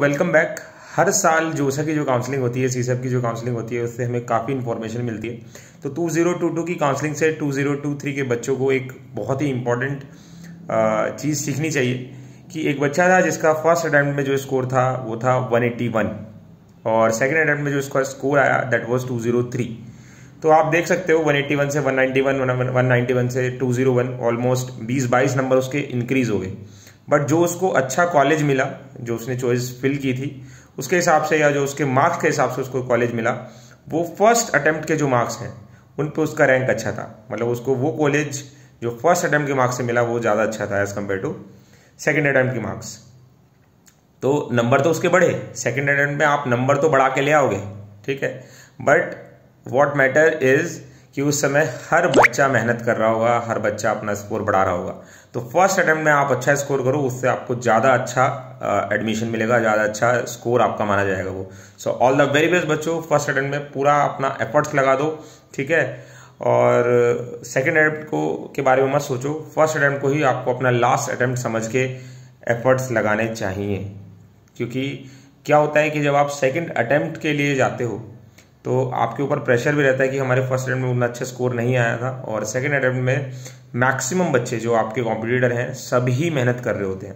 Welcome back. हर साल जोसा की जो काउंसलिंग होती है, सीसैप की जो काउंसलिंग होती है, उससे हमें काफ़ी इन्फॉर्मेशन मिलती है। तो 2022 की काउंसलिंग से 2023 के बच्चों को एक बहुत ही इम्पॉर्टेंट चीज़ सीखनी चाहिए कि एक बच्चा था जिसका फर्स्ट अटैम्प्ट में जो स्कोर था वो था 181 और सेकेंड अटैम्प्ट में जो उसका स्कोर आया दैट वॉज 203। तो आप देख सकते हो 181 से 191, 191 से 201, ऑलमोस्ट 20-22 नंबर उसके इंक्रीज हो गए। बट जो उसको अच्छा कॉलेज मिला, जो उसने चॉइस फिल की थी उसके हिसाब से या जो उसके मार्क्स के हिसाब से उसको कॉलेज मिला, वो फर्स्ट अटेम्प्ट के जो मार्क्स हैं उन पे उसका रैंक अच्छा था। मतलब उसको वो कॉलेज जो फर्स्ट अटेम्प्ट के मार्क्स से मिला वो ज़्यादा अच्छा था as compare to second attempt के मार्क्स। तो नंबर तो उसके बढ़े, सेकेंड अटैम्प्ट में आप नंबर तो बढ़ा के ले आओगे, ठीक है, बट वॉट मैटर इज़ कि उस समय हर बच्चा मेहनत कर रहा होगा, हर बच्चा अपना स्कोर बढ़ा रहा होगा। तो फर्स्ट अटैम्प्ट में आप अच्छा स्कोर करो, उससे आपको ज़्यादा अच्छा एडमिशन मिलेगा, ज़्यादा अच्छा स्कोर आपका माना जाएगा वो। So all the very best बच्चों, फर्स्ट अटैम्प्ट में पूरा अपना एफर्ट्स लगा दो, ठीक है, और सेकेंड अटैम्प्ट को के बारे में मत सोचो। फर्स्ट अटैम्प्ट को ही आपको अपना लास्ट अटैम्प्ट समझ के एफर्ट्स लगाने चाहिए, क्योंकि क्या होता है कि जब आप सेकेंड अटैम्प्ट के लिए जाते हो तो आपके ऊपर प्रेशर भी रहता है कि हमारे फर्स्ट अटैम्प्ट में उतना अच्छा स्कोर नहीं आया था। और सेकंड अटैम्प्ट में मैक्सिमम बच्चे जो आपके कॉम्पिटिटर हैं सभी मेहनत कर रहे होते हैं,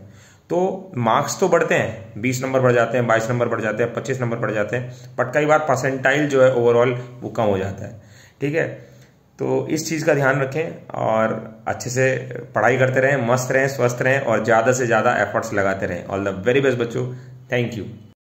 तो मार्क्स तो बढ़ते हैं, 20 नंबर बढ़ जाते हैं, 22 नंबर बढ़ जाते हैं, 25 नंबर बढ़ जाते हैं, बट कई बार परसेंटाइल जो है ओवरऑल वो कम हो जाता है, ठीक है। तो इस चीज़ का ध्यान रखें और अच्छे से पढ़ाई करते रहें, मस्त रहें, स्वस्थ रहें और ज़्यादा से ज़्यादा एफर्ट्स लगाते रहें। ऑल द वेरी बेस्ट बच्चों, थैंक यू।